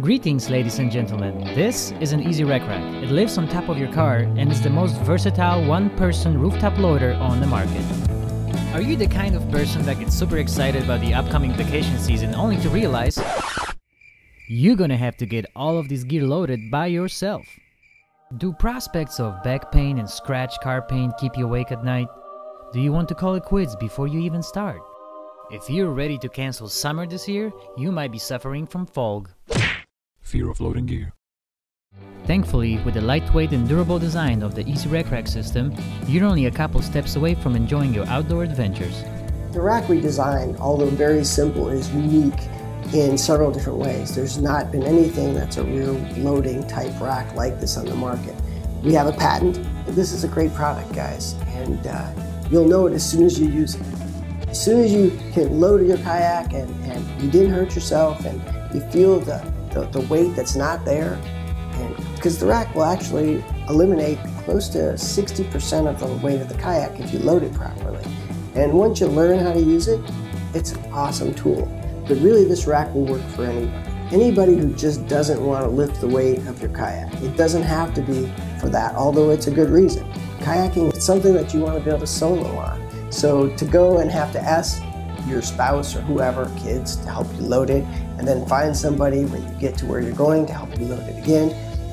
Greetings, ladies and gentlemen. This is an Easy Rec Rack. It lives on top of your car and is the most versatile one-person rooftop loader on the market. Are you the kind of person that gets super excited about the upcoming vacation season only to realize you're gonna have to get all of this gear loaded by yourself? Do prospects of back pain and scratch car paint keep you awake at night? Do you want to call it quits before you even start? If you're ready to cancel summer this year, you might be suffering from fog. Fear of loading gear. Thankfully, with the lightweight and durable design of the Easy Rec Rack system, you're only a couple steps away from enjoying your outdoor adventures. The rack we designed, although very simple, is unique in several different ways. There's not been anything that's a rear loading type rack like this on the market. We have a patent. This is a great product, guys, and you'll know it as soon as you use it. As soon as you can load your kayak and you didn't hurt yourself and you feel the weight that's not there, because the rack will actually eliminate close to 60% of the weight of the kayak if you load it properly. And once you learn how to use it, it's an awesome tool. But really, this rack will work for anybody. Anybody who just doesn't want to lift the weight of your kayak. It doesn't have to be for that, although it's a good reason. Kayaking is something that you want to be able to solo on. So to go and have to ask your spouse or whoever, kids, to help you load it, and then find somebody when you get to where you're going to help you load it again,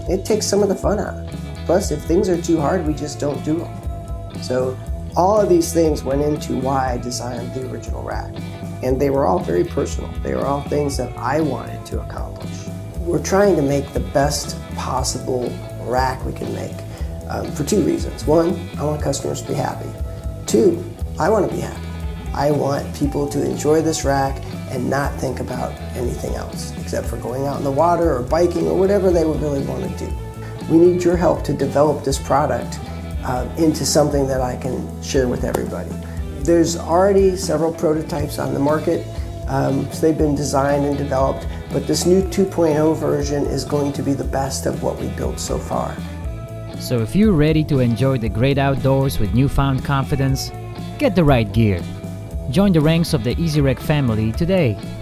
it takes some of the fun out of it. Plus, if things are too hard, we just don't do them. So all of these things went into why I designed the original rack, and they were all very personal. They were all things that I wanted to accomplish. We're trying to make the best possible rack we can make for two reasons. One, I want customers to be happy. Two, I want to be happy. I want people to enjoy this rack and not think about anything else except for going out in the water or biking or whatever they would really want to do. We need your help to develop this product into something that I can share with everybody. There's already several prototypes on the market, so they've been designed and developed, but this new 2.0 version is going to be the best of what we built so far. So if you're ready to enjoy the great outdoors with newfound confidence, get the right gear. Join the ranks of the Easy Rec family today.